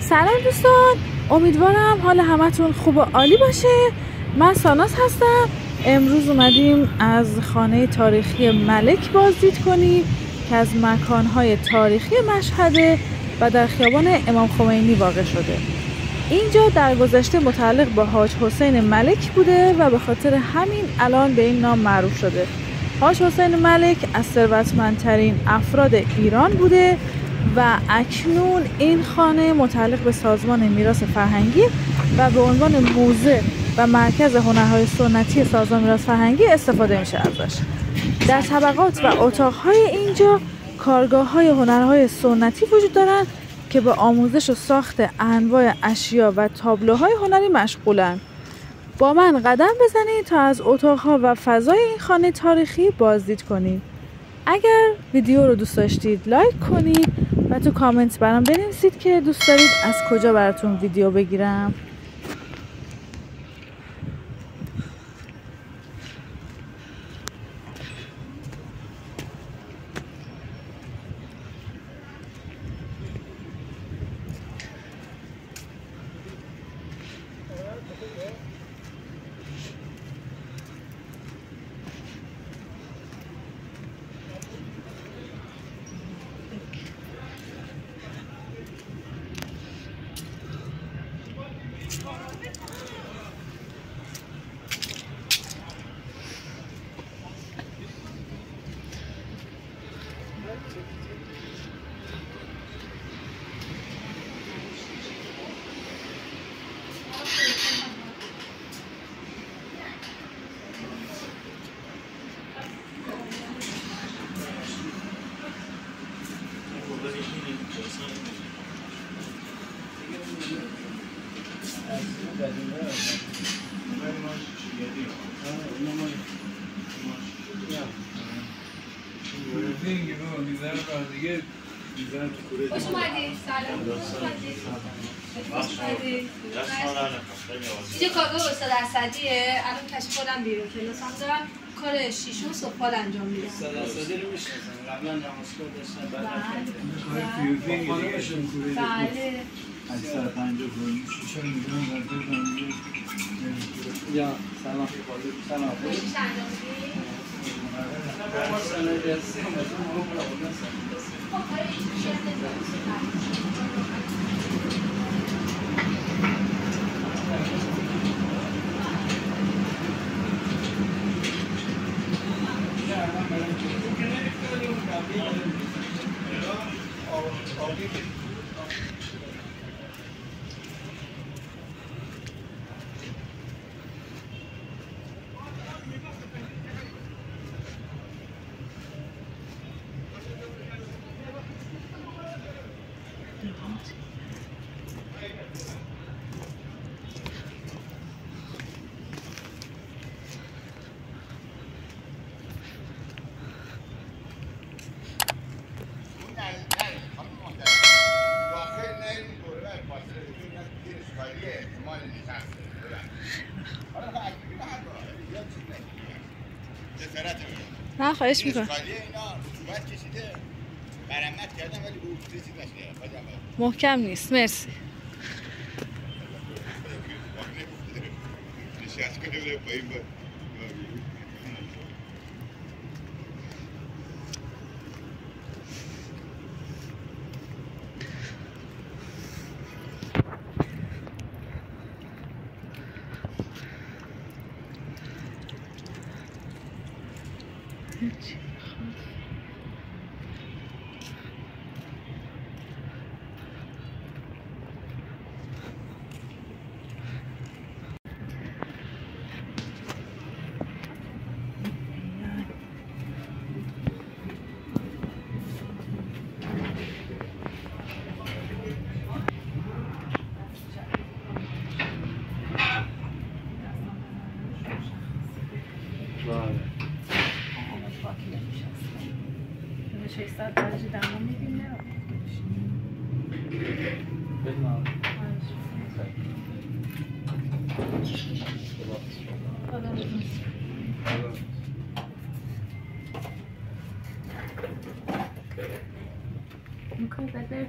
سلام دوستان، امیدوارم حال همتون خوب و عالی باشه. من سانا هستم. امروز اومدیم از خانه تاریخی ملک بازدید کنیم که از مکانهای تاریخی مشهد و در خیابان امام خمینی واقع شده. اینجا در گذشته متعلق به حاج حسین ملک بوده و به خاطر همین الان به این نام معروف شده. حاج حسین ملک از ثروتمندترین افراد ایران بوده و اکنون این خانه متعلق به سازمان میراث فرهنگی و به عنوان موزه و مرکز هنرهای سنتی سازمان میراث فرهنگی استفاده میشه ازش. در طبقات و اتاقهای اینجا کارگاه‌های هنرهای سنتی وجود دارند که به آموزش و ساخت انواع اشیا و تابلوهای هنری مشغولند. با من قدم بزنید تا از اتاقها و فضای این خانه تاریخی بازدید کنید. اگر ویدیو رو دوست داشتید لایک کنید و تو کامنت برام بنویسید که دوست دارید از کجا براتون ویدیو بگیرم. اینجا کارگاه استاد اسدیه. الان کشف خودم بیرون کلاس هم دارم، کار شیشون سفال انجام میدم. استاد اسدی رو میشناسن؟ قبلا نماسکار داشتن، بعد رفتن کار فیوزینگ دیگه. بله، از 150 گونی شیشه میگیرن ورده میدن. یا سلام سلام نه خواهش میکنم. محکم نیست، مرسی.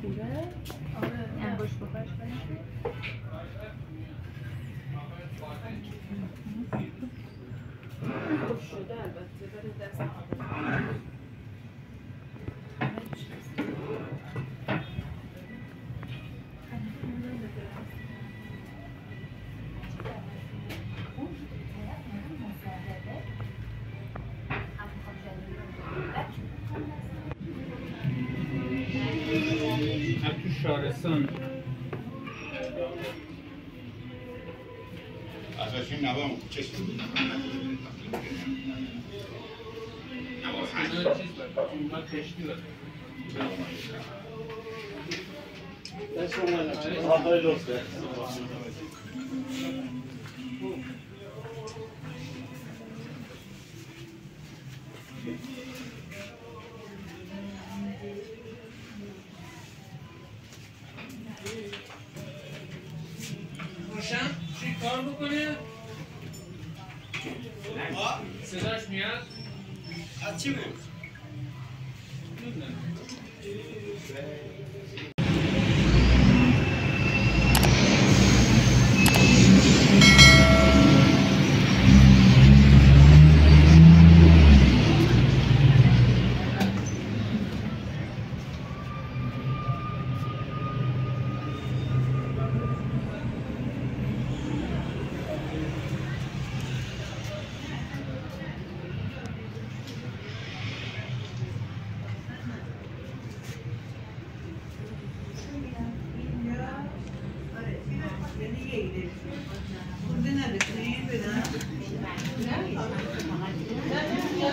کوره. آره انگوش بخش خوب شده البته ولی دست نخورده. شارستان ازش این نوام چشم بود نوام خیلی اومد کشتی بود دست اومدم آخری لطفه کار بکنه؟ صداش میاد؟ از چی بود؟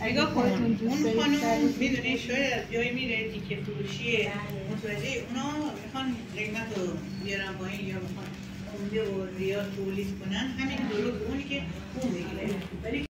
اگه خودتون دوست دارید اون خانم میدونی شاید جایی میره دیگه فروشیه متوجه اونا میخوان قیمت رو بیارن پایین یا میخوان اونجا رو ریال تولیت کنن همین دلو به اونی که اون میگیره